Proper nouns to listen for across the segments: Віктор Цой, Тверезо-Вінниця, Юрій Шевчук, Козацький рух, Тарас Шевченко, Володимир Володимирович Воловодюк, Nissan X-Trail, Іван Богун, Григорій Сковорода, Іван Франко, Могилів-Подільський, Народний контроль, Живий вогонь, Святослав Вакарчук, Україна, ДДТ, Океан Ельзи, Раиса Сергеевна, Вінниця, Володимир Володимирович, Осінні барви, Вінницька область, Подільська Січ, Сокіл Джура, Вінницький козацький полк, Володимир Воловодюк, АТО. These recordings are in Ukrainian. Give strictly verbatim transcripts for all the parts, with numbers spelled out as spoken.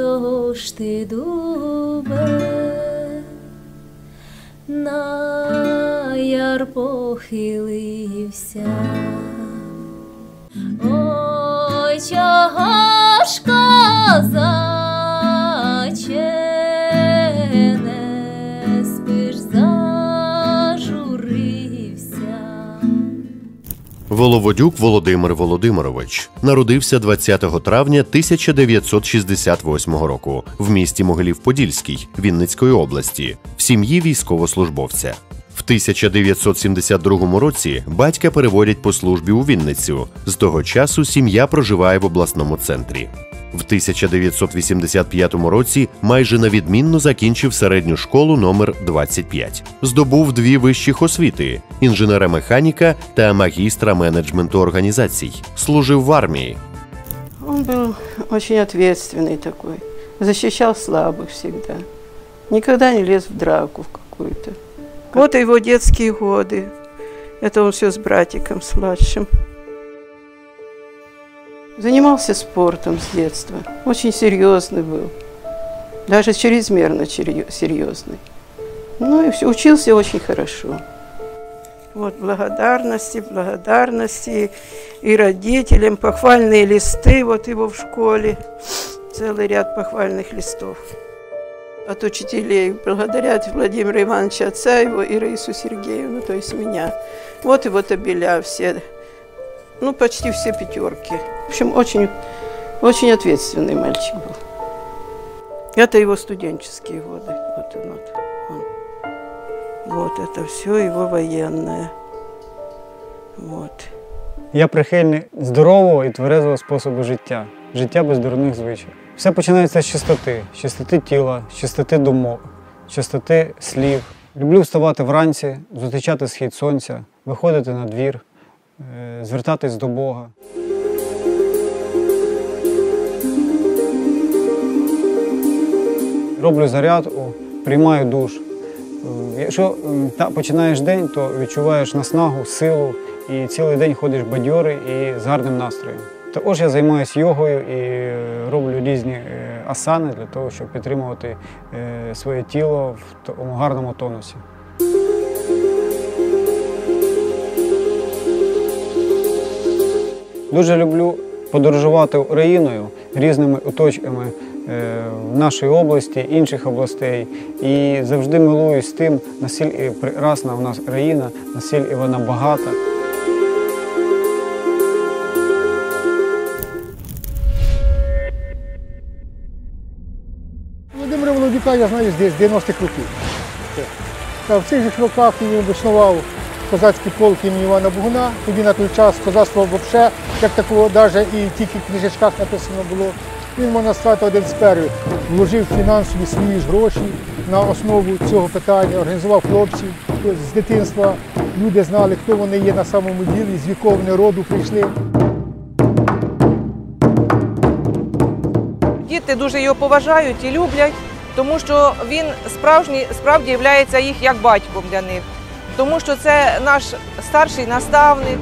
чого ж ти, дубе, на яр похилився? Ой, чого ж, козаче, не спиш, зажурився? Воловодюк Володимир Володимирович народився двадцятого травня тисяча дев'ятсот шістдесят восьмого року в місті Могилів-Подільський Вінницької області в сім'ї військовослужбовця. В тисяча дев'ятсот сімдесят другому році батька переводять по службі у Вінницю. З того часу сім'я проживає в обласному центрі. В тисяча дев'ятсот вісімдесят п'ятому році майже навідмінно закінчив середню школу номер двадцять п'ять. Здобув дві вищих освіти – інженера-механіка та магістра менеджменту організацій. Служив в армії. Він був дуже відповідальний такий, захищав слабих завжди. Ніколи не ліз в драку в якусь. Вот его детские годы. Это он все с братиком, с младшим. Занимался спортом с детства. Очень серьезный был. Даже чрезмерно серьезный. Ну и все, учился очень хорошо. Вот благодарности, благодарности и родителям. Похвальные листы, вот его в школе. Целый ряд похвальных листов от учителей, благодарят Владимира Ивановича, отца его, и Раису Сергеевну, то есть меня. Вот его табеля все, ну почти все пятерки. В общем, очень, очень ответственный мальчик был. Это его студенческие годы. Вот, он, вот, он. Вот это все его военное. Вот. Я прихильник здорового і тверезого способу життя. Життя без дурних звичок. Все починається з чистоти. З чистоти тіла, з чистоти думок, з чистоти слів. Люблю вставати вранці, зустрічати схід сонця, виходити на двір, звертатись до Бога. Роблю зарядку, приймаю душ. Якщо починаєш день, то відчуваєш наснагу, силу і цілий день ходиш бадьорий і з гарним настроєм. Також я займаюся йогою і роблю різні асани для того, щоб підтримувати своє тіло в такому гарному тонусі. Дуже люблю подорожувати Україною, різними уточками нашої області, інших областей. І завжди милуюсь тим, наскільки прекрасна в нас країна, наскільки вона багата. Я знаю здесь, дев'яностих років. В цих же роках він заснував козацький полк імені Івана Богуна. Тоді на той час козацтво взагалі, як такого, навіть і тільки в книжечках написано було. Він, можна сказати, один з перших вложив фінансові свої ж гроші на основу цього питання, організував хлопців. З дитинства люди знали, хто вони є на самому ділі, з якого вони роду прийшли. Діти дуже його поважають і люблять. Тому що він справді є їх як батьком для них. Тому що це наш старший наставник.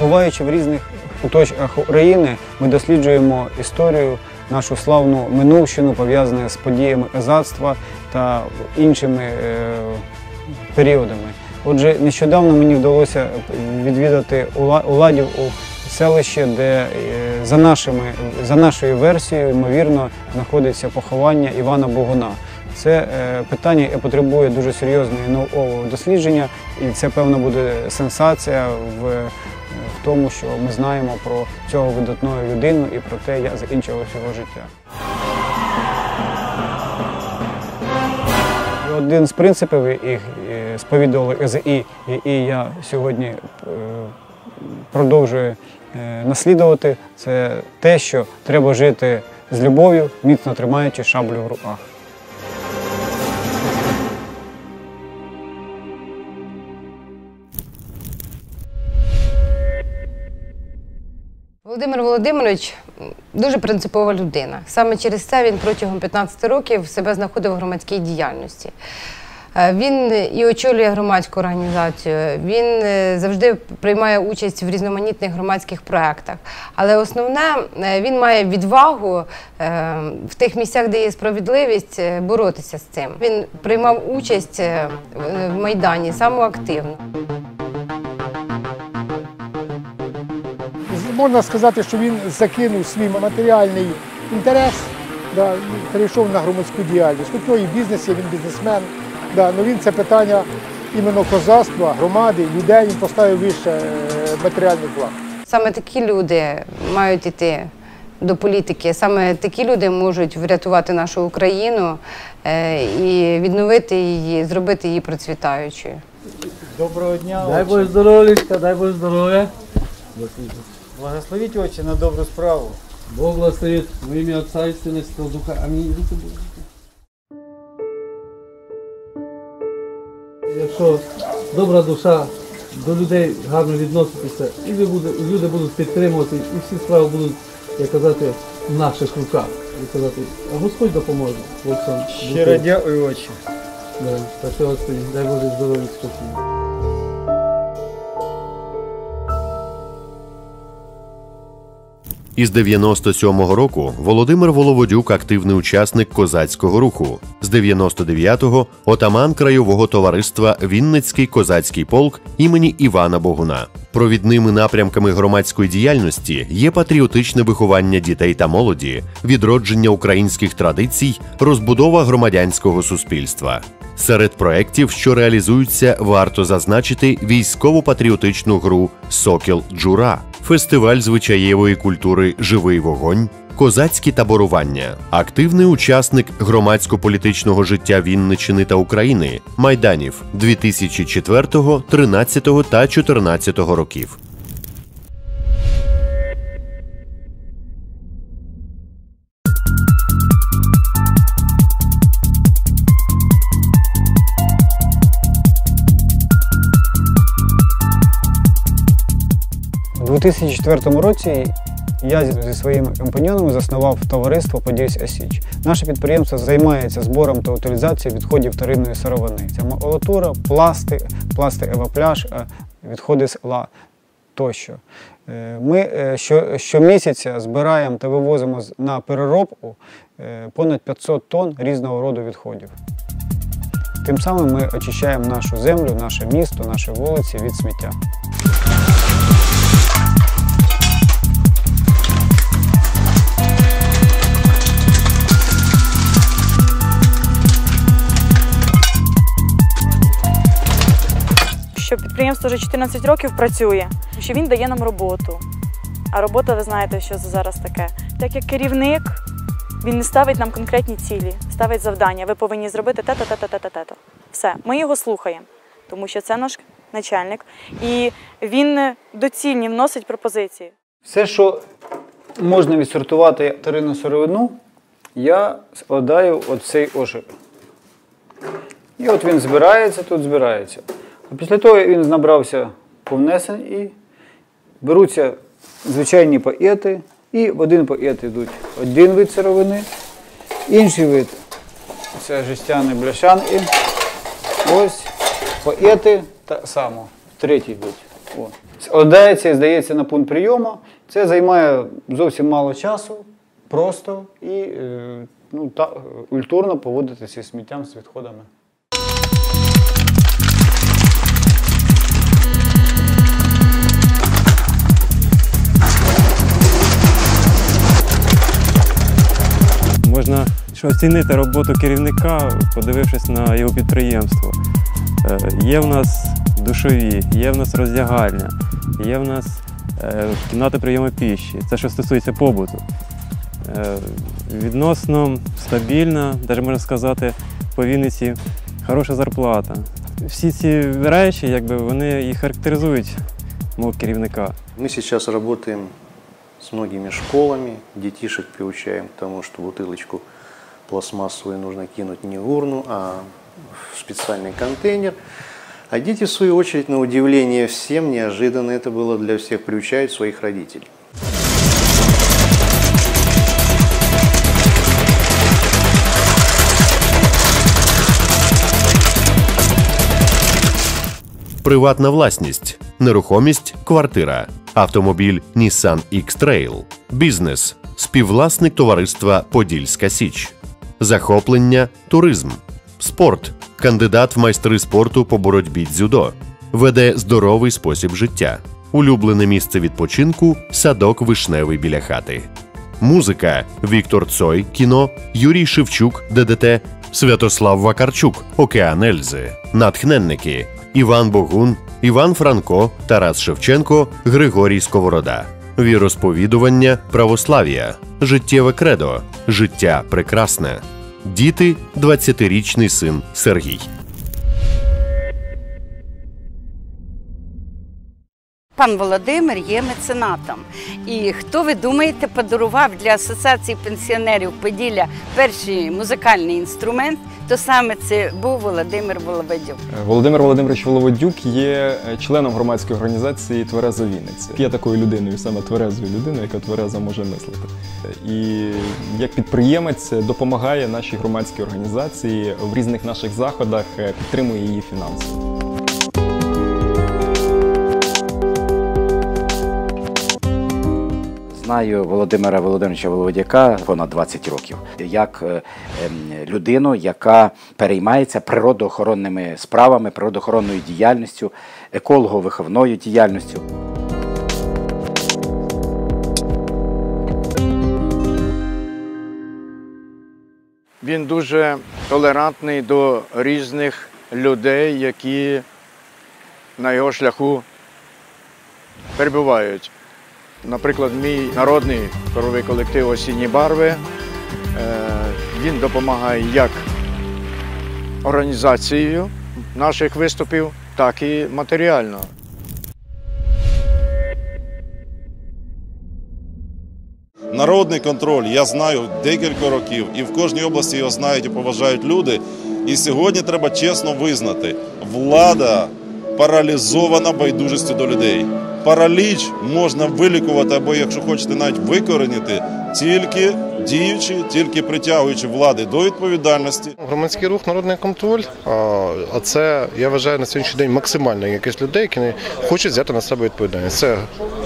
Буваючи в різних куточках України, ми досліджуємо історію, нашу славну минувщину, пов'язану з подіями козацтва та іншими е, періодами. Отже, нещодавно мені вдалося відвідати Уладів у селище, де е, за, нашими, за нашою версією, ймовірно, знаходиться поховання Івана Богуна. Це е, питання яке потребує дуже серйозного наукового дослідження, і це, певно, буде сенсація в в тому, що ми знаємо про цього видатного людину і про те, як закінчилося його життя. І один з принципів, яких сповідували КЗІ, і я сьогодні продовжую наслідувати, це те, що треба жити з любов'ю, міцно тримаючи шаблю в руках. Володимир Володимирович дуже принципова людина. Саме через це він протягом п'ятнадцяти років себе знаходив в громадській діяльності. Він і очолює громадську організацію, він завжди приймає участь в різноманітних громадських проєктах. Але основне, він має відвагу в тих місцях, де є справедливість, боротися з цим. Він приймав участь в Майдані самоактивно. Можна сказати, що він закинув свій матеріальний інтерес, перейшов на громадську діяльність. У нього і бізнес є, він бізнесмен. Він це питання іменно козацтва, громади, людей, він поставив вище матеріальний план. Саме такі люди мають йти до політики, саме такі люди можуть врятувати нашу Україну і відновити її, зробити її процвітаючою. Доброго дня! Дай Боже здоров'я, Лічка, дай Боже здоров'я! Благословіть очі на добру справу. Бог благословить в ім'я Отця і Сина і Святого Духа. Амінь. Якщо добра душа, до людей гарно відноситися, і люди будуть підтримувати, і всі справи будуть, як казати, в наших руках. А Господь допоможе. Щиро дякую очі. Так що, Господи, дай Боже здоров'я і спокій. Із дев'яносто сьомого року Володимир Воловодюк – активний учасник козацького руху. З дев'яносто дев'ятого – отаман краєвого товариства «Вінницький козацький полк» імені Івана Богуна. Провідними напрямками громадської діяльності є патріотичне виховання дітей та молоді, відродження українських традицій, розбудова громадянського суспільства. Серед проєктів, що реалізуються, варто зазначити військово-патріотичну гру «Сокіл Джура», фестиваль звичаєвої культури «Живий вогонь», козацькі таборування, активний учасник громадсько-політичного життя Вінниччини та України, майданів дві тисячі четвертого, тринадцятого та чотирнадцятого років. У дві тисячі четвертому році я зі своїм компаньйоном заснував товариство «Подільська Січ». Наше підприємство займається збором та утилізацією відходів вторинної сировини. Це макулатура, пласти, пласти евапляж, відходи села тощо. Ми щомісяця збираємо та вивозимо на переробку понад п'ятсот тонн різного роду відходів. Тим самим ми очищаємо нашу землю, наше місто, наші вулиці від сміття. Що підприємство вже чотирнадцять років працює, що він дає нам роботу. А робота, ви знаєте, що зараз таке. Так як керівник, він не ставить нам конкретні цілі, ставить завдання. Ви повинні зробити те-те-те-те-те-те-те. Все, ми його слухаємо, тому що це наш начальник. І він доцільні вносить пропозиції. Все, що можна відсортувати вторинну сировину, я складаю от цей ошик. І от він збирається, тут збирається. Після того він набрався повнесень і беруться звичайні паєти, і в один паєт йдуть один вид сировини, інший вид – це жестяні бляшанки, ось паєти так само, третій вид. Складається і здається на пункт прийому, це займає зовсім мало часу, просто і культурно поводитися з сміттям, з відходами. Можна оцінити роботу керівника, подивившись на його підприємство. Є в нас душові, є в нас роздягальня, є в нас кімната прийому пищі. Це що стосується побуту. Відносно стабільна, навіть можна сказати, по Вінниці хороша зарплата. Всі ці речі, якби, вони і характеризують мого керівника. Ми зараз працюємо с многими школами, детишек приучаем к тому, что бутылочку пластмассовую нужно кинуть не в урну, а в специальный контейнер. А дети, в свою очередь, на удивление всем, неожиданно это было для всех, приучают своих родителей. приватна власність, нерухомість – квартира, автомобіль Nissan X-Trail, бізнес – співвласник товариства «Подільська Січ», захоплення – туризм, спорт – кандидат в майстри спорту по боротьбі дзюдо, веде здоровий спосіб життя, улюблене місце відпочинку – садок вишневий біля хати. Музика – Віктор Цой, кіно, Юрій Шевчук, ДДТ, Святослав Вакарчук, Океан Ельзи, натхненники – Іван Богун, Іван Франко, Тарас Шевченко, Григорій Сковорода, віросповідування, православ'я, життєве кредо, життя прекрасне, діти – двадцятирічний син Сергій. Пан Володимир є меценатом. І хто, ви думаєте, подарував для Асоціації пенсіонерів Поділля перший музикальний інструмент, то саме це був Володимир Воловодюк. Володимир Володимирович Воловодюк є членом громадської організації «Тверезо-Вінниця». Є такою людиною, саме тверезою людиною, яка тверезо може мислити. І як підприємець допомагає нашій громадській організації в різних наших заходах, підтримує її фінансово. Знаю Володимира Володимировича Воловодюка понад двадцять років, як людину, яка переймається природоохоронними справами, природоохоронною діяльністю, еколого-виховною діяльністю. Він дуже толерантний до різних людей, які на його шляху перебувають. Наприклад, мій народний хоровий колектив «Осінні барви», він допомагає як організацією наших виступів, так і матеріально. Народний контроль я знаю декілька років, і в кожній області його знають і поважають люди. І сьогодні треба чесно визнати, влада паралізована байдужістю до людей. Параліч можна вилікувати або, якщо хочете, навіть викоренити, тільки діючи, тільки притягуючи влади до відповідальності. Громадський рух «Народний контроль» – а це, я вважаю, на сьогоднішній день максимальна кількість людей, які хочуть взяти на себе відповідальність. Це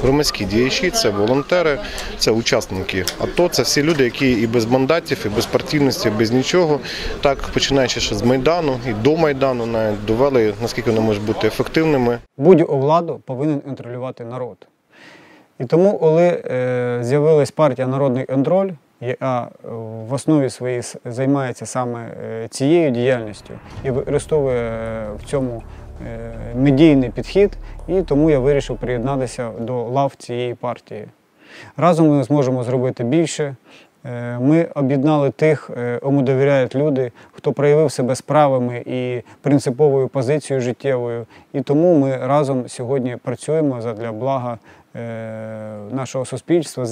громадські діячі, це волонтери, це учасники АТО, це всі люди, які і без мандатів, і без партійності, і без нічого, так починаючи ще з Майдану і до Майдану, навіть довели, наскільки вони можуть бути ефективними. Будь-яку владу повинен контролювати народ. І тому, коли з'явилась партія «Народний контроль», яка в основі своїй займається саме цією діяльністю і використовує в цьому медійний підхід, і тому я вирішив приєднатися до лав цієї партії. Разом ми зможемо зробити більше. Ми об'єднали тих, кому довіряють люди, хто проявив себе справами і принциповою позицією життєвою. І тому ми разом сьогодні працюємо задля блага нашого суспільства,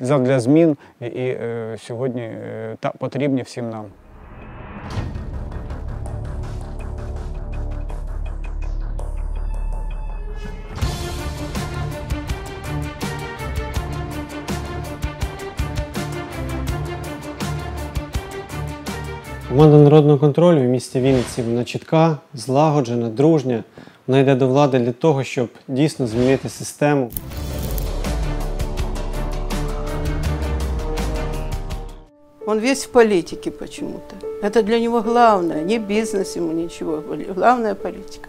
задля змін, які сьогодні потрібні всім нам. Команда «Народного контролю» в місті Вінниці, вона чітка, злагоджена, дружня. Вона йде до влади для того, щоб дійсно змінити систему. Он весь в политике почему-то. Это для него главное, не бизнес ему, ничего. Главное – политика.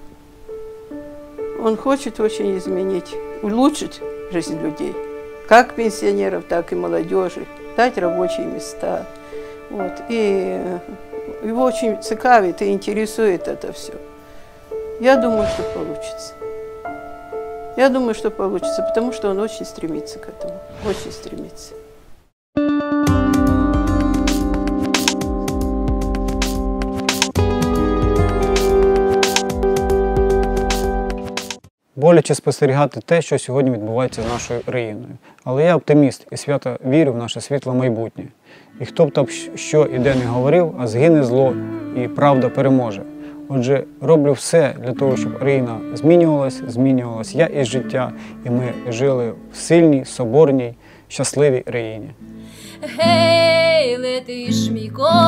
Он хочет очень изменить, улучшить жизнь людей. Как пенсионеров, так и молодежи. Дать рабочие места. Вот. И его очень цикавит и интересует это все. Я думаю, что получится. Я думаю, что получится, потому что он очень стремится к этому. Очень стремится. Боляче спостерігати те, що сьогодні відбувається з нашою країною. Але я оптиміст і свято вірю в наше світле майбутнє. І хто б там що і де не говорив, а згине зло і правда переможе. Отже, роблю все для того, щоб країна змінювалась, змінювалась я із життя, і ми жили в сильній, соборній, щасливій країні. Гей, летиш, мій козаче!